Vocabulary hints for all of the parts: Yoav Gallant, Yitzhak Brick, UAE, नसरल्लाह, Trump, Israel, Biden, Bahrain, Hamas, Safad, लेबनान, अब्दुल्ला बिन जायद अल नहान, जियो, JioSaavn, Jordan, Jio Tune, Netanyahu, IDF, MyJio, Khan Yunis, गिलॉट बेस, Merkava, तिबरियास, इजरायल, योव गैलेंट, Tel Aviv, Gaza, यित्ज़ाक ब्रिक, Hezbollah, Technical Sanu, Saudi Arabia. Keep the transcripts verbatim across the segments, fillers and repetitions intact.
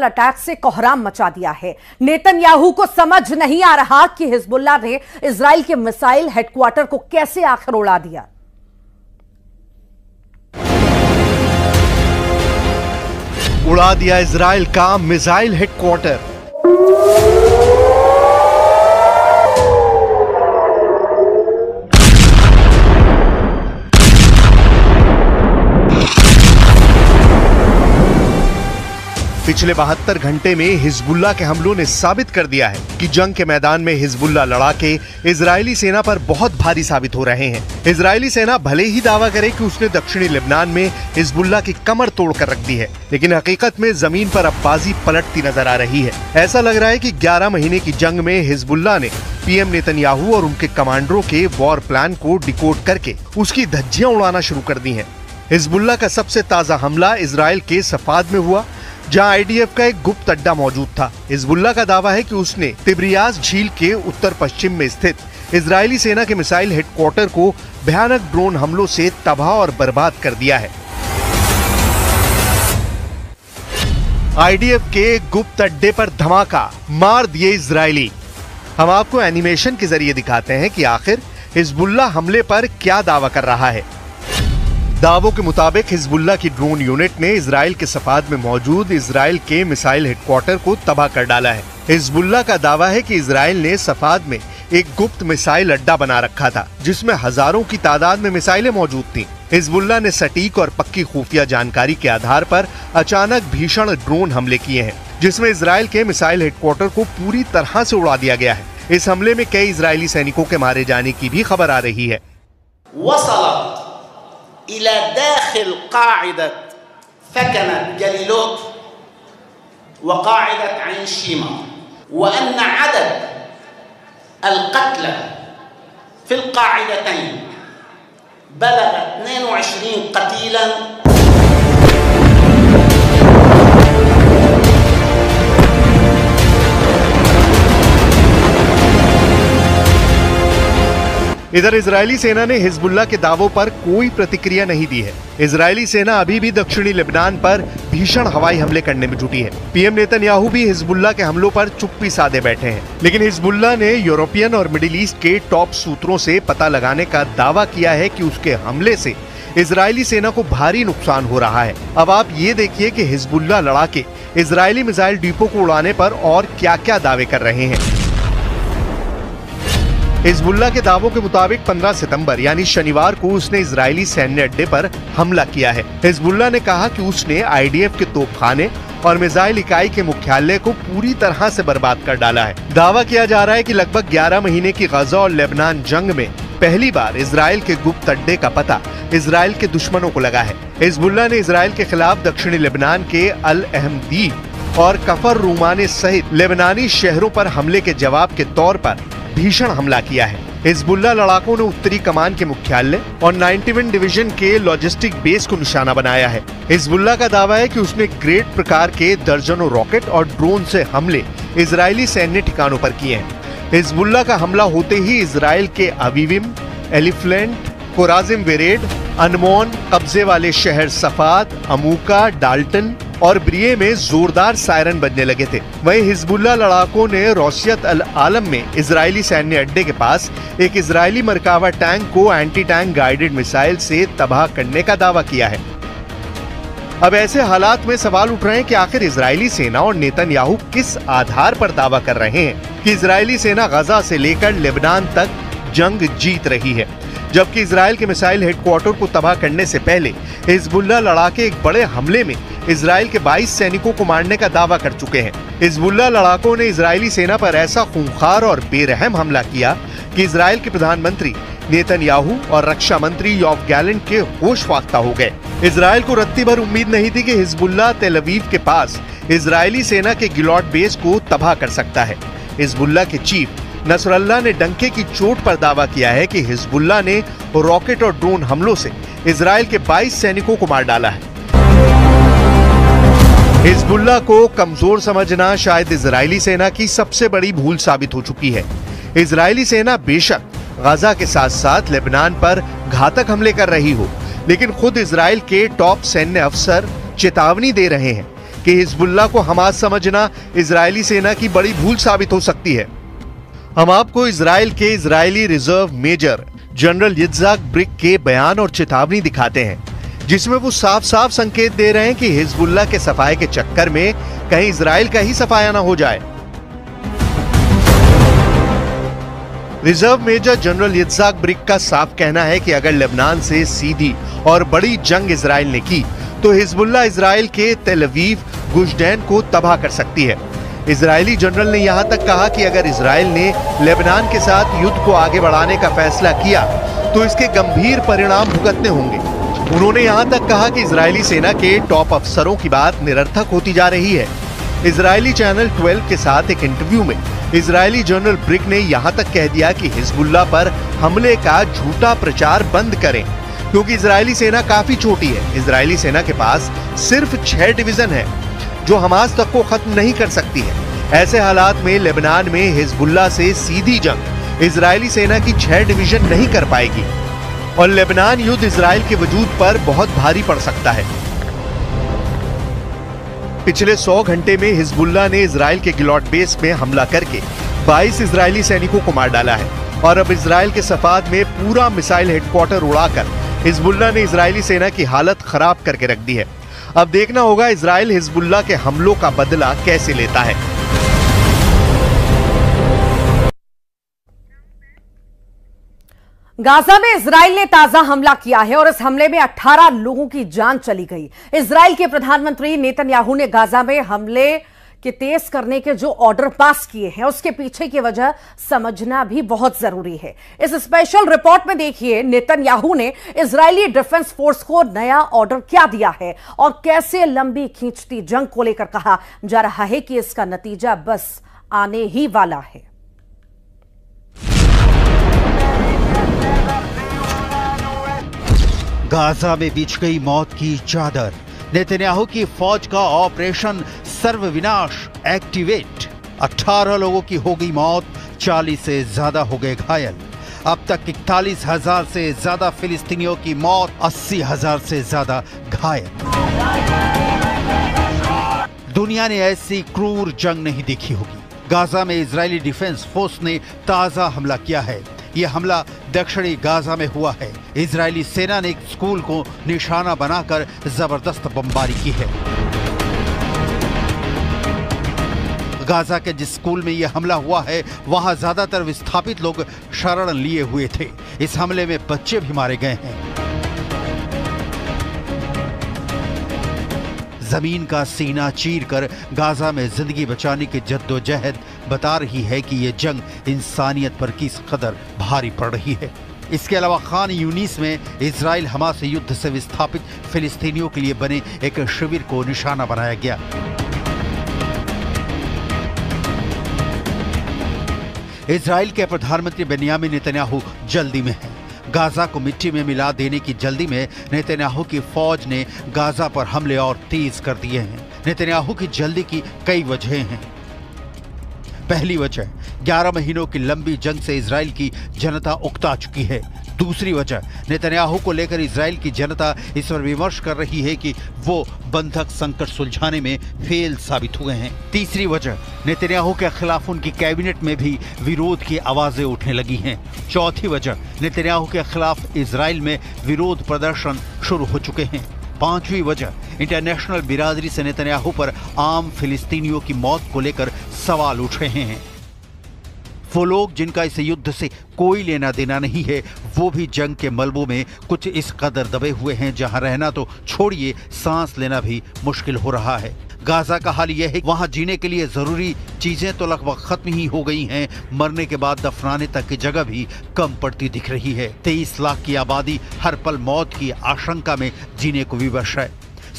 Attack से कोहराम मचा दिया है। नेतन्याहू को समझ नहीं आ रहा कि हिजबुल्लाह ने इजराइल के मिसाइल हेडक्वार्टर को कैसे आखिर उड़ा दिया। उड़ा दिया इजराइल का मिसाइल हेडक्वार्टर। पिछले बहत्तर घंटे में हिजबुल्लाह के हमलों ने साबित कर दिया है कि जंग के मैदान में हिजबुल्लाह लड़ाके इजरायली सेना पर बहुत भारी साबित हो रहे हैं। इजरायली सेना भले ही दावा करे कि उसने दक्षिणी लेबनान में हिजबुल्लाह की कमर तोड़ कर रख दी है, लेकिन हकीकत में जमीन पर अब बाजी पलटती नजर आ रही है। ऐसा लग रहा है कि ग्यारह महीने की जंग में हिजबुल्लाह ने पीएम नेतन्याहू और उनके कमांडरों के वॉर प्लान को डिकोड करके उसकी धज्जियां उड़ाना शुरू कर दी है। हिजबुल्लाह का सबसे ताज़ा हमला इसराइल के सफाद में हुआ, जहां आईडीएफ का एक गुप्त अड्डा मौजूद था। हिजबुल्लाह का दावा है कि उसने तिबरियास झील के उत्तर पश्चिम में स्थित इजरायली सेना के मिसाइल हेडक्वार्टर को भयानक ड्रोन हमलों से तबाह और बर्बाद कर दिया है। आईडीएफ के गुप्त अड्डे पर धमाका, मार दिए इजरायली। हम आपको एनिमेशन के जरिए दिखाते हैं कि आखिर हिजबुल्लाह हमले पर क्या दावा कर रहा है। दावों के मुताबिक हिजबुल्लाह की ड्रोन यूनिट ने इजराइल के सफाद में मौजूद इजराइल के मिसाइल हेडक्वार्टर को तबाह कर डाला है। हिजबुल्लाह का दावा है कि इजराइल ने सफाद में एक गुप्त मिसाइल अड्डा बना रखा था, जिसमें हजारों की तादाद में मिसाइलें मौजूद थीं। हिजबुल्लाह ने सटीक और पक्की खुफिया जानकारी के आधार पर अचानक भीषण ड्रोन हमले किए हैं, जिसमें इजराइल के मिसाइल हेडक्वार्टर को पूरी तरह से उड़ा दिया गया है। इस हमले में कई इजरायली सैनिकों के मारे जाने की भी खबर आ रही है। إلى داخل قاعدة فكنة جليلوت وقاعدة عين شيما، وأن عدد القتلى في القاعدتين بلغ اثنين وعشرين قتيلا. इधर इजरायली सेना ने हिजबुल्लाह के दावों पर कोई प्रतिक्रिया नहीं दी है। इजरायली सेना अभी भी दक्षिणी लेबनान पर भीषण हवाई हमले करने में जुटी है। पीएम नेतन्याहू भी हिजबुल्लाह के हमलों पर चुप्पी साधे बैठे हैं, लेकिन हिजबुल्लाह ने यूरोपियन और मिडिल ईस्ट के टॉप सूत्रों से पता लगाने का दावा किया है कि उसके हमले से इजरायली सेना को भारी नुकसान हो रहा है। अब आप ये देखिए कि हिजबुल्लाह लड़ाके इजरायली मिसाइल डिपो को उड़ाने पर और क्या क्या दावे कर रहे हैं। हिजबुल्लाह के दावों के मुताबिक पंद्रह सितंबर यानी शनिवार को उसने इजरायली सैन्य अड्डे पर हमला किया है। हिजबुल्लाह ने कहा कि उसने आईडीएफ के तोपखाने और मिसाइल इकाई के मुख्यालय को पूरी तरह से बर्बाद कर डाला है। दावा किया जा रहा है कि लगभग ग्यारह महीने की गाजा और लेबनान जंग में पहली बार इजराइल के गुप्त अड्डे का पता इजराइल के दुश्मनों को लगा है। हिजबुल्लाह ने इजराइल के खिलाफ दक्षिणी लेबनान के अल अहमदी और कफर रूमाने सहित लेबनानी शहरों पर हमले के जवाब के तौर पर भीषण हमला किया है। हिजबुल्लाह लड़ाकों ने उत्तरी कमान के मुख्यालय और इक्यानवे डिवीजन के लॉजिस्टिक बेस को निशाना बनाया है। हिजबुल्लाह का दावा है कि उसने ग्रेट प्रकार के दर्जनों रॉकेट और ड्रोन से हमले इजरायली सैन्य ठिकानों पर किए हैं। हिजबुल्लाह का हमला होते ही इजरायल के अवीविम, एलिफेंट, कोराजिम वेरेड, अनमोन, कब्जे वाले शहर सफाद, अमूका, डाल्टन और ब्रिये में जोरदार सायरन बजने लगे थे। वहीं हिजबुल्लाह लड़ाकों ने रोसियत अल आलम में इजरायली सैन्य अड्डे के पास एक इजरायली मरकावा टैंक को एंटी टैंक गाइडेड मिसाइल से तबाह करने का दावा किया है। अब ऐसे हालात में सवाल उठ रहे हैं कि आखिर इजरायली सेना और नेतन्याहू किस आधार पर दावा कर रहे हैं कि इजरायली सेना गाजा से लेकर लेबनान तक जंग जीत रही है, जबकि इजरायल के मिसाइल हेडक्वार्टर को तबाह करने से पहले हिजबुल्लाह लड़ाके एक बड़े हमले में इजरायल के बाईस सैनिकों को मारने का दावा कर चुके हैं। हिजबुल्लाह लड़ाकों ने इजरायली सेना पर ऐसा खूंखार और बेरहम हमला किया कि इजरायल के प्रधानमंत्री नेतन्याहू और रक्षा मंत्री योव गैलेंट के होश फाख्ता हो गए। इजरायल को रत्ती भर उम्मीद नहीं थी कि हिजबुल्लाह तेल अवीव के पास इजरायली सेना के गिलॉट बेस को तबाह कर सकता है। हिजबुल्लाह के चीफ नसरल्लाह ने डंके की चोट पर दावा किया है कि हिजबुल्लाह ने रॉकेट और ड्रोन हमलों से इजरायल के बाईस सैनिकों को मार डाला है। हिजबुल्लाह को कमजोर समझना शायद इजरायली सेना की सबसे बड़ी भूल साबित हो चुकी है। इजरायली सेना बेशक गाजा के साथ साथ लेबनान पर घातक हमले कर रही हो, लेकिन खुद इजरायल के टॉप सैन्य अफसर चेतावनी दे रहे हैं कि हिजबुल्लाह को हमास समझना इजरायली सेना की बड़ी भूल साबित हो सकती है। हम आपको इजरायल के Israeli reserve major general यित्ज़ाक ब्रिक के बयान और चेतावनी दिखाते हैं, जिसमें वो साफ साफ संकेत दे रहे हैं कि हिजबुल्लाह के सफाये के चक्कर में कहीं इजरायल का ही सफाया ना हो जाए। Reserve major general यित्ज़ाक ब्रिक का साफ कहना है कि अगर लेबनान से सीधी और बड़ी जंग इजरायल ने की तो हिजबुल्लाह इजरायल के तेल अवीव गुश डैन को तबाह कर सकती है। इजरायली जनरल ने यहां तक कहा कि अगर इजरायल ने लेबनान के साथ युद्ध को आगे बढ़ाने का फैसला किया तो इसके गंभीर परिणाम भुगतने होंगे। उन्होंने यहां तक कहा कि इजरायली सेना के टॉप अफसरों की बात निरर्थक होती जा रही है। इजरायली चैनल ट्वेल्व के साथ एक इंटरव्यू में इजरायली जनरल ब्रिक ने यहां तक कह दिया कि हिजबुल्लाह पर हमले का झूठा प्रचार बंद करें, क्योंकि इजरायली सेना काफी छोटी है। इजरायली सेना के पास सिर्फ छह डिवीजन है जो हमास तक को खत्म नहीं कर सकती है। ऐसे हालात में लेबनान में हिजबुल्लाह से सीधी जंग इजरायली सेना की छह डिवीजन नहीं कर पाएगी और लेबनान युद्ध इजरायल के वजूद पर बहुत भारी पड़ सकता है। पिछले सौ घंटे में हिजबुल्लाह ने इजरायल के गिलॉट बेस में हमला करके बाईस इजरायली सैनिकों को मार डाला है और अब इजरायल के सफाद में पूरा मिसाइल हेडक्वार्टर उड़ाकर हिजबुल्लाह ने इजरायली सेना की हालत खराब करके रख दी है। अब देखना होगा इजरायल हिजबुल्लाह के हमलों का बदला कैसे लेता है। गाजा में इजरायल ने ताजा हमला किया है और इस हमले में अठारह लोगों की जान चली गई। इजरायल के प्रधानमंत्री नेतन्याहू ने गाजा में हमले के तेज करने के जो ऑर्डर पास किए हैं उसके पीछे की वजह समझना भी बहुत जरूरी है। इस स्पेशल रिपोर्ट में देखिए नेतन्याहू ने इजरायली डिफेंस फोर्स को नया ऑर्डर क्या दिया है और कैसे लंबी खींचती जंग को लेकर कहा जा रहा है कि इसका नतीजा बस आने ही वाला है। गाजा में बिछ गई मौत की चादर, नेतन्याहू की फौज का ऑपरेशन सर्वविनाश एक्टिवेट। अठारह लोगों की हो गई मौत, चालीस से ज्यादा हो गए घायल। अब तक इकतालीस हजार से ज्यादा फिलिस्तीनियों की मौत, अस्सी हजार से ज्यादा घायल। दुनिया ने ऐसी क्रूर जंग नहीं देखी होगी। गाजा में इजरायली डिफेंस फोर्स ने ताजा हमला किया है। यह हमला दक्षिणी गाजा में हुआ है। इजरायली सेना ने एक स्कूल को निशाना बनाकर जबरदस्त बमबारी की है। गाजा के जिस स्कूल में यह हमला हुआ है वहां ज्यादातर विस्थापित लोग शरण लिए हुए थे। इस हमले में बच्चे भी मारे गए हैं। जमीन का सीना चीरकर गाजा में जिंदगी बचाने की जद्दोजहद बता रही है कि यह जंग इंसानियत पर किस कदर भारी पड़ रही है। इसके अलावा खान यूनिस में इजराइल हमास युद्ध से विस्थापित फिलिस्तीनियों के लिए बने एक शिविर को निशाना बनाया गया। इजराइल के प्रधानमंत्री बेनियामिन नेतन्याहू जल्दी में है। गाजा को मिट्टी में मिला देने की जल्दी में नेतन्याहू की फौज ने गाजा पर हमले और तेज कर दिए हैं। नेतन्याहू की जल्दी की कई वजहें हैं। पहली वजह, ग्यारह महीनों की लंबी जंग से इजरायल की जनता उकता चुकी है। दूसरी वजह, नेतन्याहू को लेकर इजरायल की जनता इस पर विमर्श कर रही है कि वो बंधक संकट सुलझाने में फेल साबित हुए हैं। तीसरी वजह, नेतन्याहू के खिलाफ उनकी कैबिनेट में भी विरोध की आवाजें उठने लगी हैं। चौथी वजह, नेतन्याहू के खिलाफ इजरायल में विरोध प्रदर्शन शुरू हो चुके हैं। पांचवी वजह, इंटरनेशनल बिरादरी से नेतन्याहू पर आम फिलिस्तीनियों की मौत को लेकर सवाल उठ रहे हैं। वो लोग जिनका इस युद्ध से कोई लेना देना नहीं है वो भी जंग के मलबों में कुछ इस कदर दबे हुए हैं जहां रहना तो छोड़िए सांस लेना भी मुश्किल हो रहा है। गाजा का हाल यह है, वहां जीने के लिए जरूरी चीजें तो लगभग खत्म ही हो गई हैं, मरने के बाद दफनाने तक की जगह भी कम पड़ती दिख रही है। तेईस लाख की आबादी हर पल मौत की आशंका में जीने को विवश है।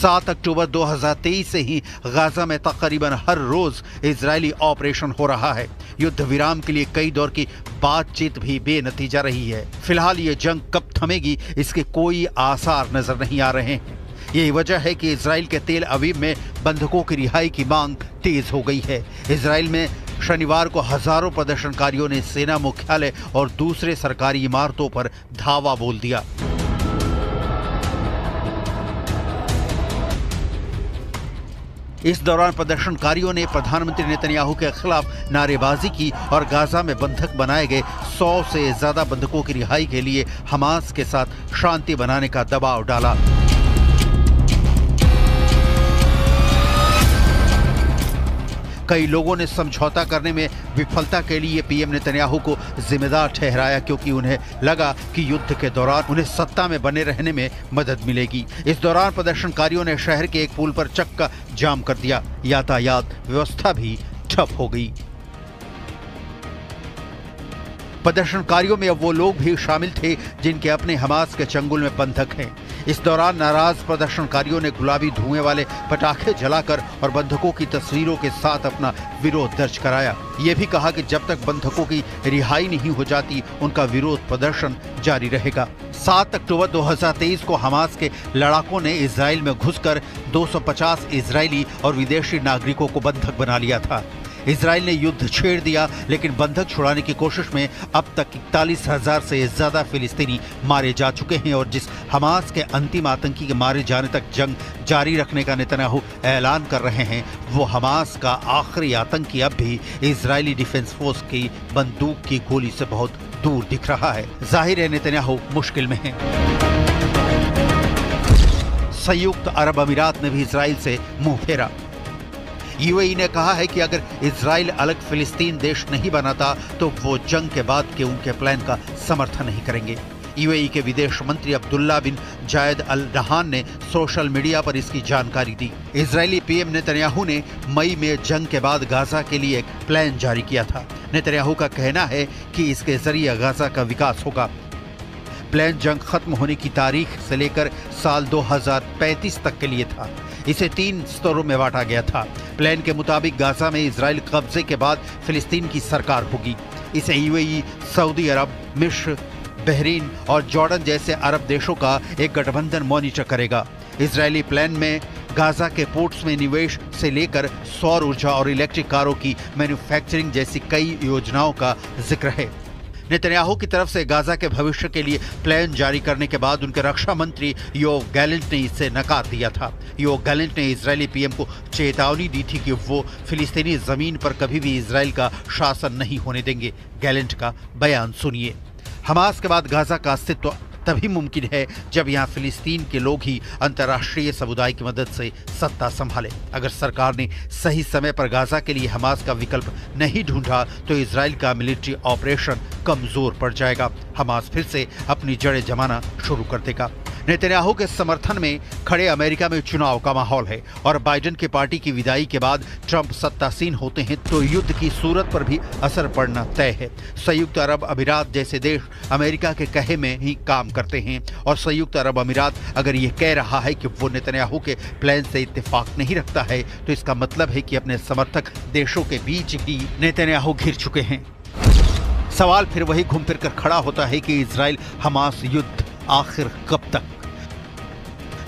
सात अक्टूबर दो हज़ार तेईस से ही गाजा में तकरीबन हर रोज इजरायली ऑपरेशन हो रहा है। युद्ध विराम के लिए कई दौर की बातचीत भी बेनतीजा रही है। फिलहाल ये जंग कब थमेगी इसके कोई आसार नजर नहीं आ रहे हैं। यही वजह है कि इजरायल के तेल अवीव में बंधकों की रिहाई की मांग तेज हो गई है। इजरायल में शनिवार को हजारों प्रदर्शनकारियों ने सेना मुख्यालय और दूसरे सरकारी इमारतों पर धावा बोल दिया। इस दौरान प्रदर्शनकारियों ने प्रधानमंत्री नेतन्याहू के खिलाफ नारेबाजी की और गाजा में बंधक बनाए गए सौ से ज्यादा बंधकों की रिहाई के लिए हमास के साथ शांति बनाने का दबाव डाला। कई लोगों ने समझौता करने में विफलता के लिए पीएम नेतन्याहू को जिम्मेदार ठहराया, क्योंकि उन्हें लगा कि युद्ध के दौरान उन्हें सत्ता में बने रहने में मदद मिलेगी। इस दौरान प्रदर्शनकारियों ने शहर के एक पुल पर चक्का जाम कर दिया। यातायात व्यवस्था भी ठप हो गई। प्रदर्शनकारियों में अब वो लोग भी शामिल थे जिनके अपने हमास के चंगुल में बंधक हैं। इस दौरान नाराज प्रदर्शनकारियों ने गुलाबी धुएं वाले पटाखे जलाकर और बंधकों की तस्वीरों के साथ अपना विरोध दर्ज कराया। ये भी कहा कि जब तक बंधकों की रिहाई नहीं हो जाती उनका विरोध प्रदर्शन जारी रहेगा। सात अक्टूबर दो हज़ार तेईस को हमास के लड़ाकों ने इसराइल में घुसकर दो सौ पचास इसराइली और विदेशी नागरिकों को बंधक बना लिया था। इसराइल ने युद्ध छेड़ दिया, लेकिन बंधक छुड़ाने की कोशिश में अब तक इकतालीस हजार से ज्यादा फिलिस्तीनी मारे जा चुके हैं। और जिस हमास के अंतिम आतंकी के मारे जाने तक जंग जारी रखने का नेतन्याहू ऐलान कर रहे हैं, वो हमास का आखिरी आतंकी अब भी इसराइली डिफेंस फोर्स की बंदूक की गोली से बहुत दूर दिख रहा है। जाहिर है नेतन्याहू मुश्किल में है। संयुक्त अरब अमीरात ने भी इसराइल से मुंह फेरा। यूएई ने कहा है कि अगर इसराइल अलग फिलिस्तीन देश नहीं बनाता तो वो जंग के बाद के उनके प्लान का समर्थन नहीं करेंगे। यूएई के विदेश मंत्री अब्दुल्ला बिन जायद अल नहान ने सोशल मीडिया पर इसकी जानकारी दी। इसराइली पीएम नेतन्याहू ने मई में जंग के बाद गाजा के लिए एक प्लान जारी किया था। नेतन्याहू का कहना है कि इसके जरिए गाजा का विकास होगा। प्लान जंग खत्म होने की तारीख से लेकर साल दो हज़ार पैंतीस तक के लिए था। इसे तीन स्तरों में बांटा गया था। प्लान के मुताबिक गाजा में इजराइल कब्जे के बाद फिलिस्तीन की सरकार होगी। इसे यूएई, सऊदी अरब, मिस्र, बहरीन और जॉर्डन जैसे अरब देशों का एक गठबंधन मॉनिटर करेगा। इजरायली प्लान में गाजा के पोर्ट्स में निवेश से लेकर सौर ऊर्जा और इलेक्ट्रिक कारों की मैन्युफैक्चरिंग जैसी कई योजनाओं का जिक्र है। नेतन्याहू की तरफ से गाजा के भविष्य के लिए प्लान जारी करने के बाद उनके रक्षा मंत्री योव गैलेंट ने इससे नकार दिया था। योव गैलेंट ने इजरायली पीएम को चेतावनी दी थी कि वो फिलिस्तीनी जमीन पर कभी भी इजराइल का शासन नहीं होने देंगे। गैलेंट का बयान सुनिए। हमास के बाद गाजा का अस्तित्व तभी मुमकिन है जब यहाँ फिलिस्तीन के लोग ही अंतर्राष्ट्रीय समुदाय की मदद से सत्ता संभाले। अगर सरकार ने सही समय पर गाजा के लिए हमास का विकल्प नहीं ढूंढा तो इजराइल का मिलिट्री ऑपरेशन कमजोर पड़ जाएगा। हमास फिर से अपनी जड़ें जमाना शुरू कर देगा। नेतन्याहू के समर्थन में खड़े अमेरिका में चुनाव का माहौल है और बाइडन की पार्टी की विदाई के बाद ट्रंप सत्तासीन होते हैं तो युद्ध की सूरत पर भी असर पड़ना तय है। संयुक्त अरब अमीरात जैसे देश अमेरिका के कहे में ही काम करते हैं और संयुक्त अरब अमीरात अगर ये कह रहा है कि वो नेतन्याहू के प्लान से इत्तेफाक नहीं रखता है तो इसका मतलब है कि अपने समर्थक देशों के बीच ही नेतन्याहू घिर चुके हैं। सवाल फिर वही घूम फिर कर खड़ा होता है कि इसराइल हमास युद्ध आखिर कब तक?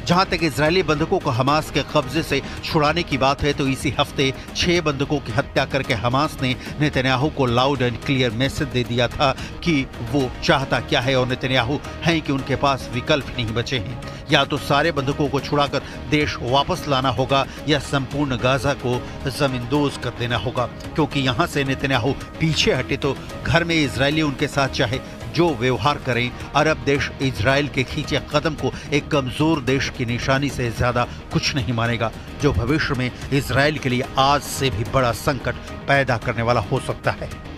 जहां तक इजरायली बंधकों को हमास के कब्जे से छुड़ाने की बात है तो इसी हफ्ते छह बंधकों की हत्या करके हमास ने नेतन्याहू को लाउड एंड क्लियर मैसेज दे दिया था कि वो चाहता क्या है और नेतन्याहू हैं कि उनके पास विकल्प नहीं बचे हैं। या तो सारे बंधकों को छुड़ाकर देश वापस लाना होगा या संपूर्ण गाजा को जमींदोज कर देना होगा, क्योंकि यहाँ से नेतन्याहू पीछे हटे तो घर में इजरायली उनके साथ चाहे जो व्यवहार करें, अरब देश इजराइल के खींचे कदम को एक कमजोर देश की निशानी से ज्यादा कुछ नहीं मानेगा, जो भविष्य में इजराइल के लिए आज से भी बड़ा संकट पैदा करने वाला हो सकता है।